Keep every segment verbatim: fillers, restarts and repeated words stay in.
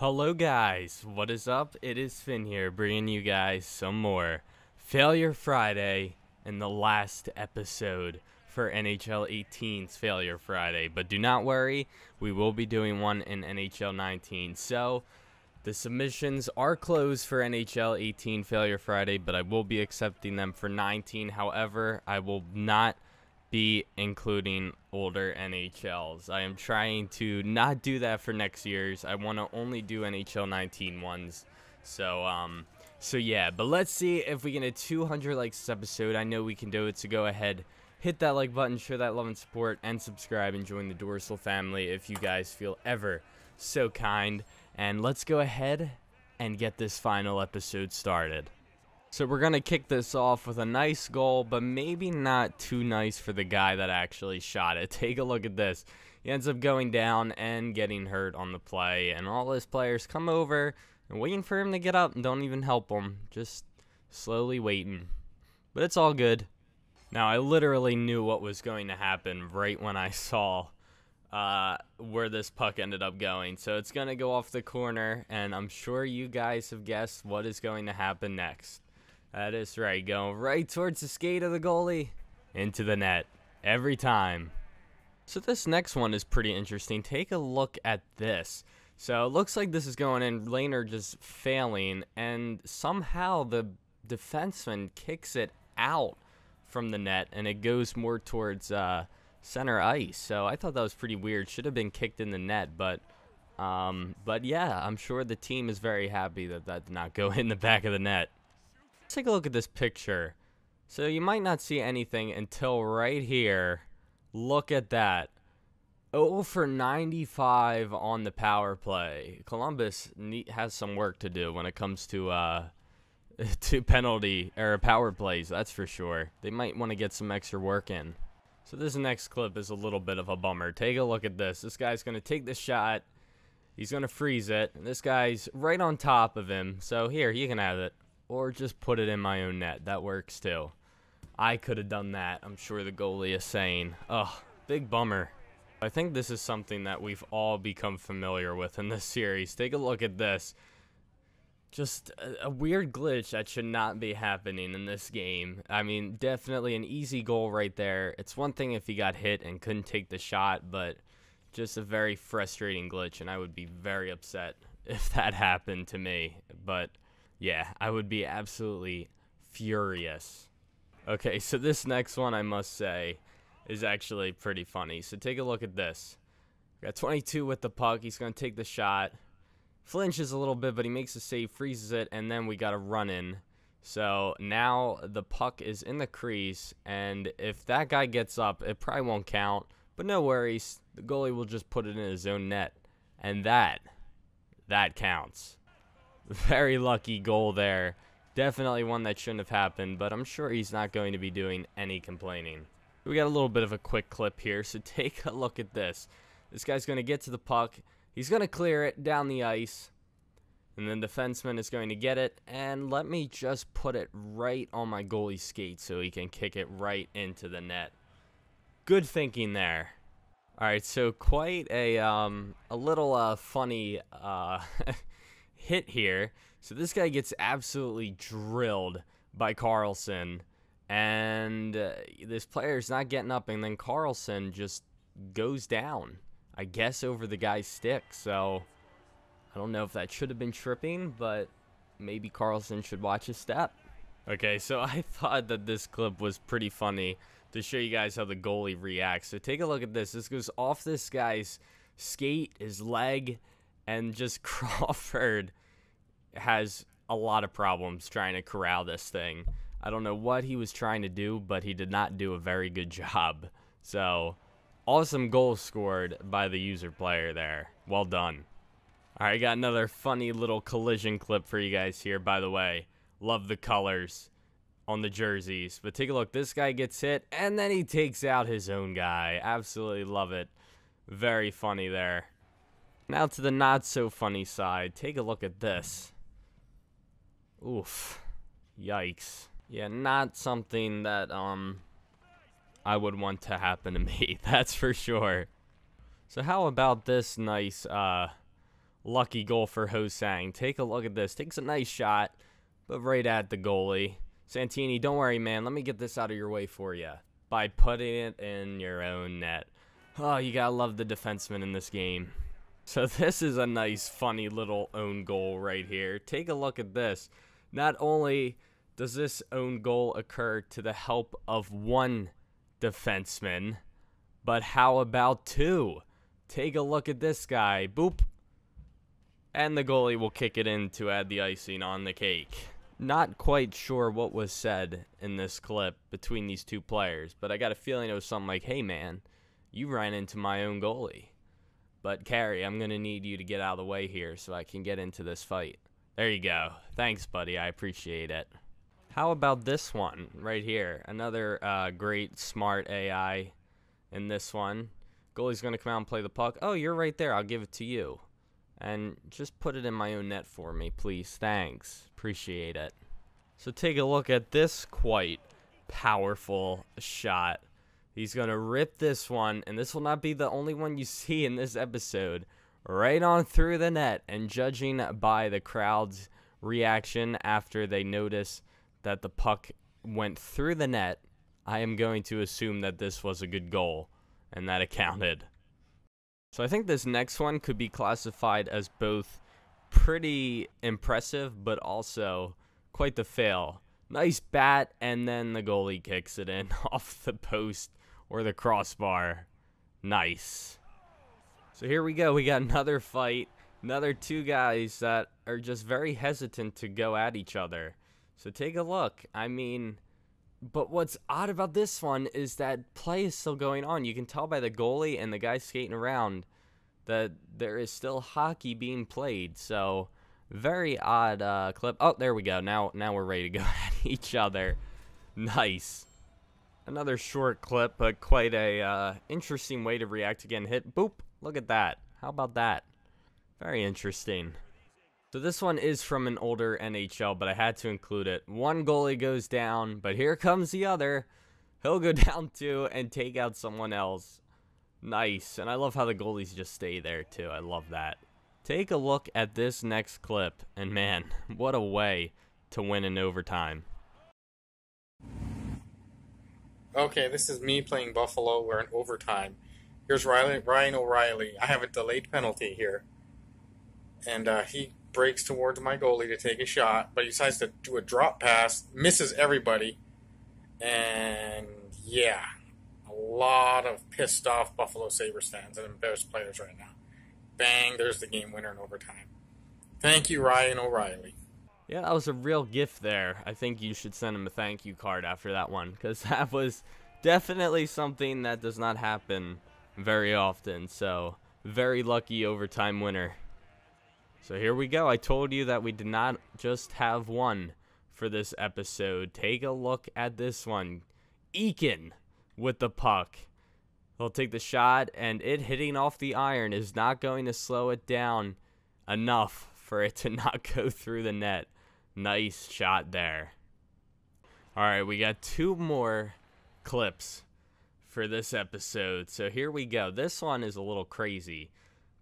Hello guys, what is up? It is Finn here, bringing you guys some more Failure Friday and the last episode for N H L eighteen's Failure Friday. But do not worry, we will be doing one in N H L nineteen. So the submissions are closed for N H L eighteen Failure Friday, but I will be accepting them for nineteen. However, I will not be including older N H Ls. I am trying to not do that for next year's. I want to only do N H L nineteen ones. So, um, so yeah, but let's see if we get a two hundred likes this episode. I know we can do it, so go ahead, hit that like button, show that love and support, and subscribe and join the Dorsal family if you guys feel ever so kind. And let's go ahead and get this final episode started. So we're going to kick this off with a nice goal, but maybe not too nice for the guy that actually shot it. Take a look at this. He ends up going down and getting hurt on the play, and all his players come over and waiting for him to get up and don't even help him. Just slowly waiting. But it's all good. Now, I literally knew what was going to happen right when I saw uh, where this puck ended up going. So it's going to go off the corner, and I'm sure you guys have guessed what is going to happen next. That is right, going right towards the skate of the goalie, into the net, every time. So this next one is pretty interesting. Take a look at this. So it looks like this is going in, Lehner just failing, and somehow the defenseman kicks it out from the net, and it goes more towards uh, center ice. So I thought that was pretty weird. Should have been kicked in the net, but... Um, but yeah, I'm sure the team is very happy that that did not go in the back of the net. Let's take a look at this picture. So you might not see anything until right here. Look at that. zero for ninety-five on the power play. Columbus has some work to do when it comes to uh, to penalty or power plays, that's for sure. They might want to get some extra work in. So this next clip is a little bit of a bummer. Take a look at this. This guy's going to take the shot. He's going to freeze it. And this guy's right on top of him. So here, you can have it. Or just put it in my own net. That works too. I could have done that. I'm sure the goalie is saying. Ugh, big bummer. I think this is something that we've all become familiar with in this series. Take a look at this. Just a, a weird glitch that should not be happening in this game. I mean, definitely an easy goal right there. It's one thing if he got hit and couldn't take the shot, but just a very frustrating glitch, and I would be very upset if that happened to me. But... yeah, I would be absolutely furious. Okay, so this next one, I must say, is actually pretty funny. So take a look at this. We got twenty-two with the puck. He's going to take the shot. Flinches a little bit, but he makes a save, freezes it, and then we got a run-in. So now the puck is in the crease, and if that guy gets up, it probably won't count. But no worries. The goalie will just put it in his own net. And that, that counts. Very lucky goal there. Definitely one that shouldn't have happened, but I'm sure he's not going to be doing any complaining. We got a little bit of a quick clip here, so take a look at this. This guy's going to get to the puck. He's going to clear it down the ice, and then the defenseman is going to get it, and let me just put it right on my goalie's skate so he can kick it right into the net. Good thinking there. All right, so quite a, um, a little uh, funny... Uh, hit here. So this guy gets absolutely drilled by Carlson, and uh, this player's not getting up, and then Carlson just goes down, I guess, over the guy's stick. So I don't know if that should have been tripping, but maybe Carlson should watch his step. Okay, so I thought that this clip was pretty funny to show you guys how the goalie reacts. So take a look at this. This goes off this guy's skate, his leg, and just Crawford has a lot of problems trying to corral this thing. I don't know what he was trying to do, but he did not do a very good job. So, awesome goal scored by the user player there. Well done. All right, got another funny little collision clip for you guys here, by the way. Love the colors on the jerseys. But take a look. This guy gets hit, and then he takes out his own guy. Absolutely love it. Very funny there. Now to the not-so-funny side. Take a look at this. Oof. Yikes. Yeah, not something that um I would want to happen to me. That's for sure. So how about this nice uh lucky goal for Ho Sang. Take a look at this. Takes a nice shot, but right at the goalie. Santini, don't worry, man. Let me get this out of your way for you by putting it in your own net. Oh, you gotta love the defenseman in this game. So this is a nice, funny little own goal right here. Take a look at this. Not only does this own goal occur to the help of one defenseman, but how about two? Take a look at this guy. Boop. And the goalie will kick it in to add the icing on the cake. Not quite sure what was said in this clip between these two players, but I got a feeling it was something like, hey man, you ran into my own goalie. But Carey, I'm going to need you to get out of the way here so I can get into this fight. There you go. Thanks, buddy. I appreciate it. How about this one right here? Another uh, great, smart A I in this one. Goalie's going to come out and play the puck. Oh, you're right there. I'll give it to you. And just put it in my own net for me, please. Thanks. Appreciate it. So take a look at this quite powerful shot. He's going to rip this one, and this will not be the only one you see in this episode. Right on through the net, and judging by the crowd's reaction after they notice that the puck went through the net, I am going to assume that this was a good goal, and that it counted. So I think this next one could be classified as both pretty impressive, but also quite the fail. Nice bat, and then the goalie kicks it in off the post or the crossbar. Nice. So here we go. We got another fight. Another two guys that are just very hesitant to go at each other. So take a look. I mean, but what's odd about this one is that play is still going on. You can tell by the goalie and the guy skating around that there is still hockey being played. So very odd uh, clip. Oh, there we go. Now, now we're ready to go at each other. Nice. Another short clip, but quite a uh, interesting way to react. Again, hit. Boop. Look at that. How about that? Very interesting. So this one is from an older N H L, but I had to include it. One goalie goes down, but here comes the other. He'll go down too and take out someone else. Nice. And I love how the goalies just stay there too. I love that. Take a look at this next clip, and man, what a way to win in overtime. Okay, this is me playing Buffalo. We're in overtime. Here's Ryan O'Reilly. I have a delayed penalty here. And uh, he breaks towards my goalie to take a shot, but he decides to do a drop pass, misses everybody. And yeah, a lot of pissed off Buffalo Sabres fans and embarrassed players right now. Bang, there's the game winner in overtime. Thank you, Ryan O'Reilly. Yeah, that was a real gift there. I think you should send him a thank you card after that one, because that was definitely something that does not happen very often. So, very lucky overtime winner. So here we go. I told you that we did not just have one for this episode. Take a look at this one. Eakin with the puck. He'll take the shot, and it hitting off the iron is not going to slow it down enough for it to not go through the net. Nice shot there. All right, we got two more clips for this episode. So here we go. This one is a little crazy,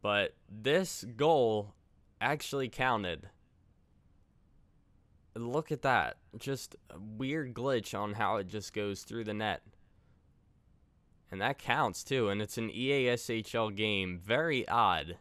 but this goal actually counted. Look at that. Just a weird glitch on how it just goes through the net. And that counts too, and it's an E A S H L game. Very odd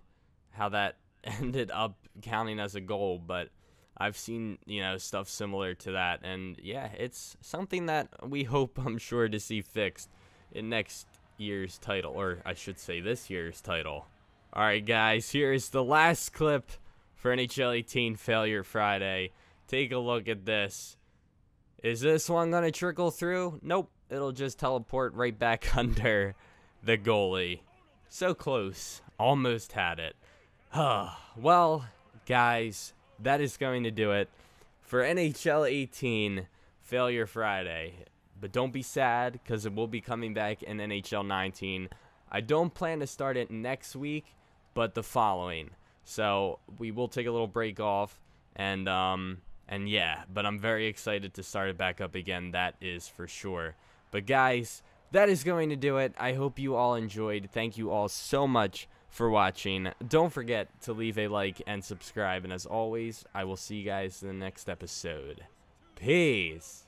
how that ended up counting as a goal, but I've seen, you know, stuff similar to that. And yeah, it's something that we hope, I'm sure, to see fixed in next year's title, or I should say this year's title. All right, guys, here is the last clip for N H L eighteen Failure Friday. Take a look at this. Is this one going to trickle through? Nope. It'll just teleport right back under the goalie. So close. Almost had it. Well, guys, that is going to do it for N H L eighteen Failure Friday. But don't be sad, because it will be coming back in N H L nineteen. I don't plan to start it next week, but the following. So we will take a little break off, and, um, and yeah, but I'm very excited to start it back up again. That is for sure. But guys, that is going to do it. I hope you all enjoyed. Thank you all so much for watching. Don't forget to leave a like and subscribe. And as always, I will see you guys in the next episode. Peace.